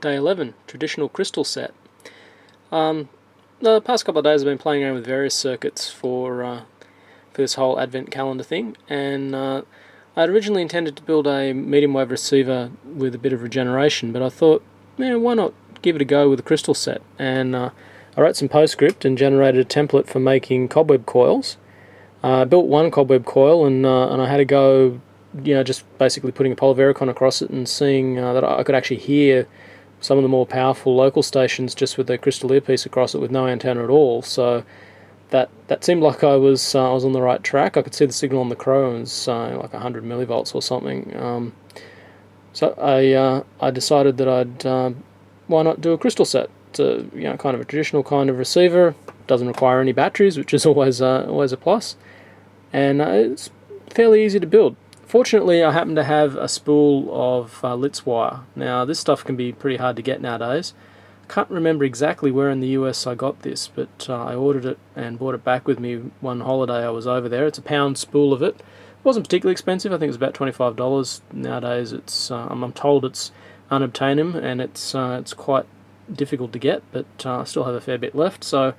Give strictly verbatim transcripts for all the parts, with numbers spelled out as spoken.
Day eleven, traditional crystal set. Um, the past couple of days I've been playing around with various circuits for, uh, for this whole advent calendar thing, and uh, I'd originally intended to build a medium wave receiver with a bit of regeneration, but I thought, man, why not give it a go with a crystal set? And uh, I wrote some PostScript and generated a template for making cobweb coils. I uh, built one cobweb coil, and uh, and I had a go, you know, just basically putting a polyvaricon across it and seeing uh, that I could actually hear some of the more powerful local stations just with their crystal earpiece across it with no antenna at all. So that that seemed like I was uh, I was on the right track. I could see the signal on the crow, and uh, like one hundred millivolts or something. Um, so I uh, I decided that I'd uh, why not do a crystal set? It's a, you know, kind of a traditional kind of receiver. Doesn't require any batteries, which is always uh, always a plus. And uh, it's fairly easy to build. Fortunately, I happen to have a spool of uh, Litz wire. Now, this stuff can be pretty hard to get nowadays. I can't remember exactly where in the U S I got this, but uh, I ordered it and brought it back with me one holiday I was over there. It's a pound spool of it. It wasn't particularly expensive. I think it was about twenty-five dollars. Nowadays, it's uh, I'm told it's unobtainium, and it's uh, it's quite difficult to get, but uh, I still have a fair bit left. So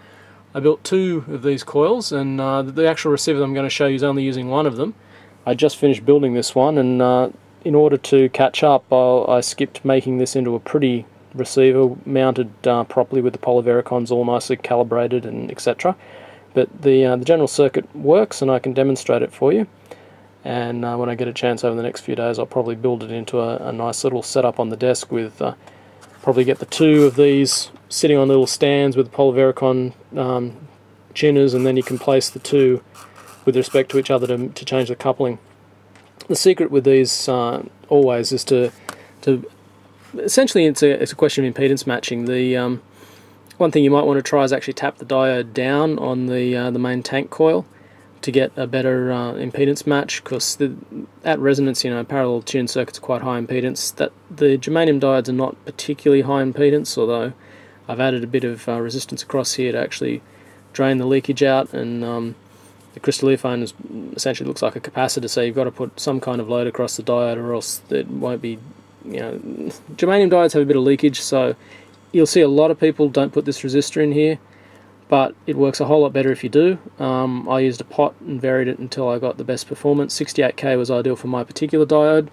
I built two of these coils, and uh, the actual receiver that I'm going to show you is only using one of them. I just finished building this one, and uh, in order to catch up, I'll, I skipped making this into a pretty receiver mounted uh, properly with the polyvaricons all nicely calibrated and et cetera. But the uh, the general circuit works, and I can demonstrate it for you. And uh, when I get a chance over the next few days, I'll probably build it into a, a nice little setup on the desk with uh, probably get the two of these sitting on little stands with polyvaricon um, chinners, and then you can place the two with respect to each other to, to change the coupling. The secret with these uh, always is to, to essentially it's a, it's a question of impedance matching. The um, one thing you might want to try is actually tap the diode down on the uh, the main tank coil to get a better uh, impedance match, because at resonance, you know, parallel tuned circuits are quite high impedance. That the germanium diodes are not particularly high impedance, although I've added a bit of uh, resistance across here to actually drain the leakage out, and um, the crystal earphone is, essentially looks like a capacitor, so you've got to put some kind of load across the diode, or else it won't be, you know, germanium diodes have a bit of leakage, so you'll see a lot of people don't put this resistor in here, but it works a whole lot better if you do. Um, I used a pot and varied it until I got the best performance. sixty-eight K was ideal for my particular diode.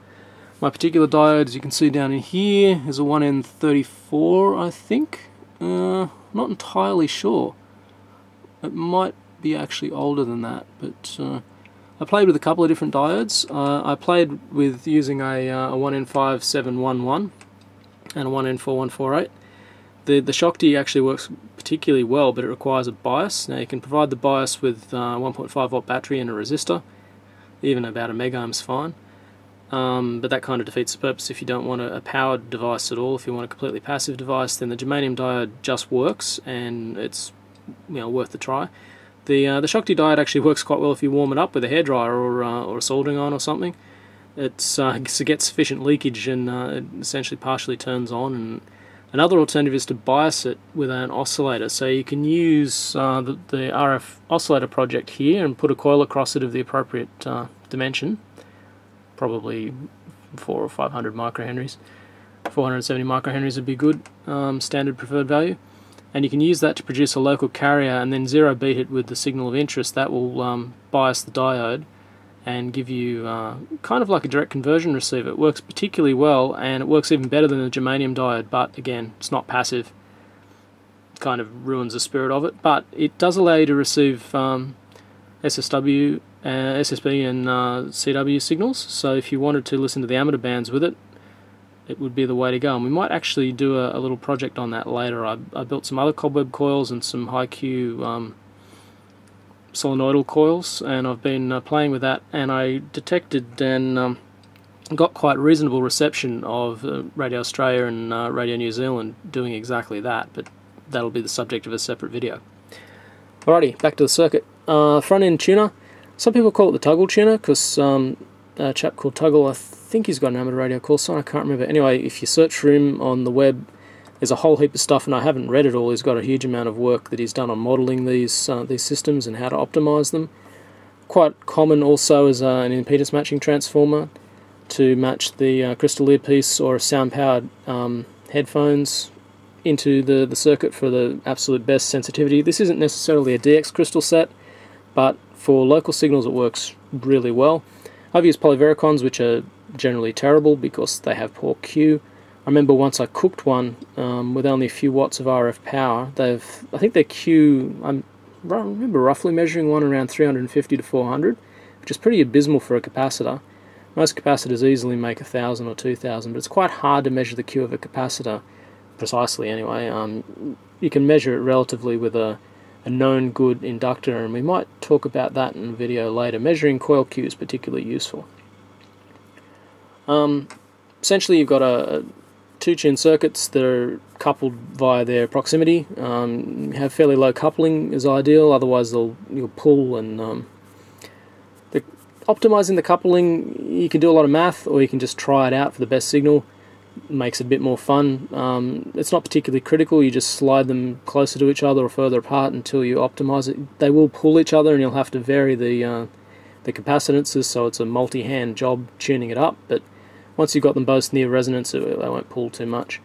My particular diode, as you can see down in here, is a one N thirty-four, I think. Uh, not entirely sure. It might be actually older than that, but uh, I played with a couple of different diodes. Uh, I played with using a, uh, a one N five seven one one and a one N four one four eight. The, the Schottky actually works particularly well, but it requires a bias. Now you can provide the bias with a uh, one point five volt battery and a resistor, even about a mega ohm's fine, um, but that kind of defeats the purpose if you don't want a, a powered device at all. If you want a completely passive device, then the germanium diode just works, and it's, you know, worth the try. The, uh, the Schottky diode actually works quite well if you warm it up with a hairdryer or, uh, or a soldering iron or something. It's uh, it gets sufficient leakage, and uh, it essentially partially turns on. And another alternative is to bias it with an oscillator. So you can use uh, the, the R F oscillator project here and put a coil across it of the appropriate uh, dimension, probably four or five hundred microhenries. Four hundred seventy microhenries would be good, um, standard preferred value. And you can use that to produce a local carrier, and then zero beat it with the signal of interest. That will um, bias the diode and give you uh, kind of like a direct conversion receiver. It works particularly well, and it works even better than the germanium diode, but again, it's not passive. It kind of ruins the spirit of it, but it does allow you to receive um, S S W, uh, S S B and uh, C W signals, so if you wanted to listen to the amateur bands with it, it would be the way to go. And we might actually do a, a little project on that later. I, I built some other cobweb coils and some high Q um, solenoidal coils, and I've been uh, playing with that, and I detected and um, got quite reasonable reception of uh, Radio Australia and uh, Radio New Zealand doing exactly that, but that'll be the subject of a separate video. Alrighty, back to the circuit. Uh, front end tuner. Some people call it the Tuggle tuner, because um, a chap called Tuggle, I think he's got an amateur radio call sign, I can't remember. Anyway, if you search for him on the web, there's a whole heap of stuff, and I haven't read it all. He's got a huge amount of work that he's done on modelling these uh, these systems and how to optimise them. Quite common also is uh, an impedance matching transformer to match the uh, crystal earpiece or a sound-powered um, headphones into the, the circuit for the absolute best sensitivity. This isn't necessarily a D X crystal set, but for local signals it works really well. I've used polyvaricons, which are generally terrible because they have poor Q. I remember once I cooked one um, with only a few watts of R F power. They've, I think their Q, I'm, I remember roughly measuring one around three hundred fifty to four hundred, which is pretty abysmal for a capacitor. Most capacitors easily make one thousand or two thousand, but it's quite hard to measure the Q of a capacitor precisely anyway. Um, you can measure it relatively with a, a known good inductor, and we might talk about that in a video later. Measuring coil Q is particularly useful. Um, essentially, you've got a, a two-tune circuits that are coupled via their proximity. Um, have fairly low coupling is ideal, otherwise they'll you'll pull. And um, the, optimizing the coupling, you can do a lot of math, or you can just try it out for the best signal. It makes it a bit more fun. Um, it's not particularly critical. You just slide them closer to each other or further apart until you optimize it. They will pull each other, and you'll have to vary the uh, the capacitances. So it's a multi-hand job tuning it up, but once you've got them both near resonance, they won't pull too much.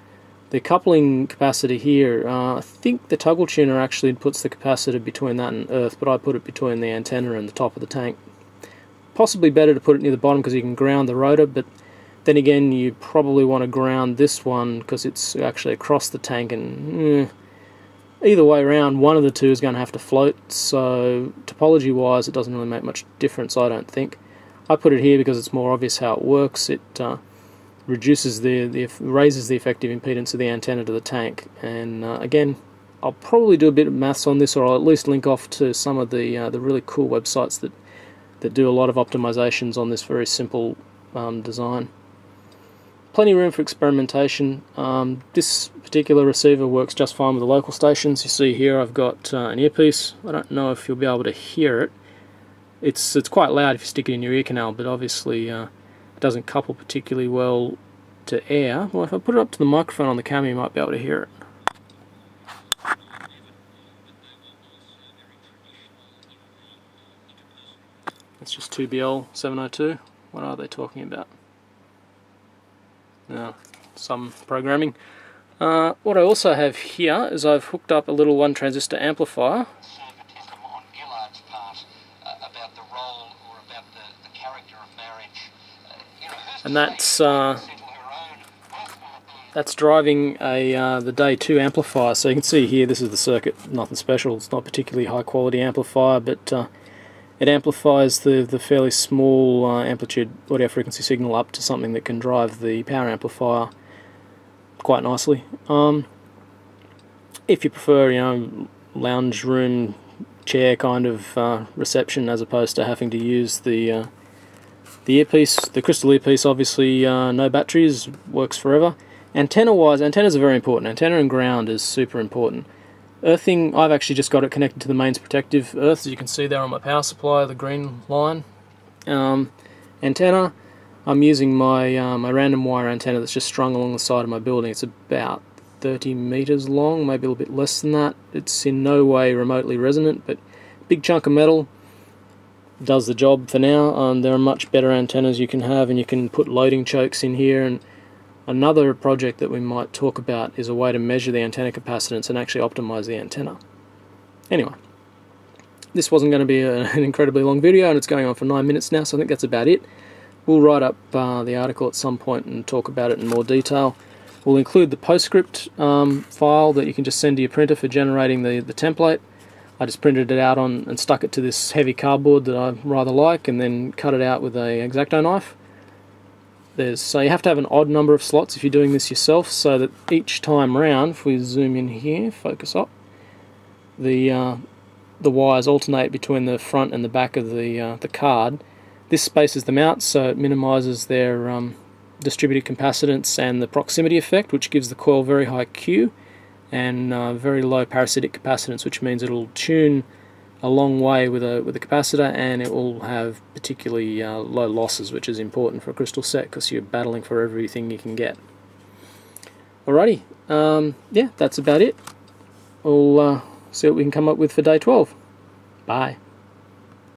The coupling capacitor here, uh, I think the Tuggle tuner actually puts the capacitor between that and earth, but I put it between the antenna and the top of the tank. Possibly better to put it near the bottom because you can ground the rotor, but then again you probably want to ground this one because it's actually across the tank, and eh, either way around, one of the two is going to have to float, so topology wise it doesn't really make much difference, I don't think. I put it here because it's more obvious how it works. It uh, reduces the, the raises the effective impedance of the antenna to the tank, and uh, again, I'll probably do a bit of maths on this, or I'll at least link off to some of the uh, the really cool websites that that do a lot of optimizations on this very simple um, design. Plenty of room for experimentation. Um, this particular receiver works just fine with the local stations. You see here, I've got uh, an earpiece. I don't know if you'll be able to hear it. It's it's quite loud if you stick it in your ear canal, but obviously uh, it doesn't couple particularly well to air. Well, if I put it up to the microphone on the camera, you might be able to hear it. It's just two B L seven oh two. What are they talking about? No, some programming. Uh, what I also have here is I've hooked up a little one transistor amplifier. And that's uh, that's driving a uh, the day two amplifier. So you can see here, this is the circuit. Nothing special. It's not particularly high quality amplifier, but uh, it amplifies the the fairly small uh, amplitude audio frequency signal up to something that can drive the power amplifier quite nicely. Um, if you prefer, you know, lounge room chair kind of uh, reception, as opposed to having to use the uh, The earpiece, the crystal earpiece, obviously uh, no batteries, works forever. Antenna-wise, antennas are very important. Antenna and ground is super important. Earthing, I've actually just got it connected to the mains protective earth, as you can see there on my power supply, the green line. Um, antenna, I'm using my uh, my random wire antenna that's just strung along the side of my building. It's about thirty meters long, maybe a little bit less than that. It's in no way remotely resonant, but big chunk of metal. Does the job for now. Um, there are much better antennas you can have, and you can put loading chokes in here. And another project that we might talk about is a way to measure the antenna capacitance and actually optimize the antenna. Anyway, this wasn't going to be a, an incredibly long video, and it's going on for nine minutes now, so I think that's about it. We'll write up uh, the article at some point and talk about it in more detail. We'll include the PostScript um, file that you can just send to your printer for generating the, the template. I just printed it out on and stuck it to this heavy cardboard that I rather like, and then cut it out with a X-Acto knife. There's, so you have to have an odd number of slots if you're doing this yourself, so that each time round, if we zoom in here, focus up, the uh, the wires alternate between the front and the back of the uh, the card. This spaces them out, so it minimises their um, distributed capacitance and the proximity effect, which gives the coil very high Q. And uh, very low parasitic capacitance, which means it'll tune a long way with a with a capacitor, and it will have particularly uh, low losses, which is important for a crystal set because you're battling for everything you can get. Alrighty, um, yeah, that's about it. We'll uh, see what we can come up with for day twelve. Bye.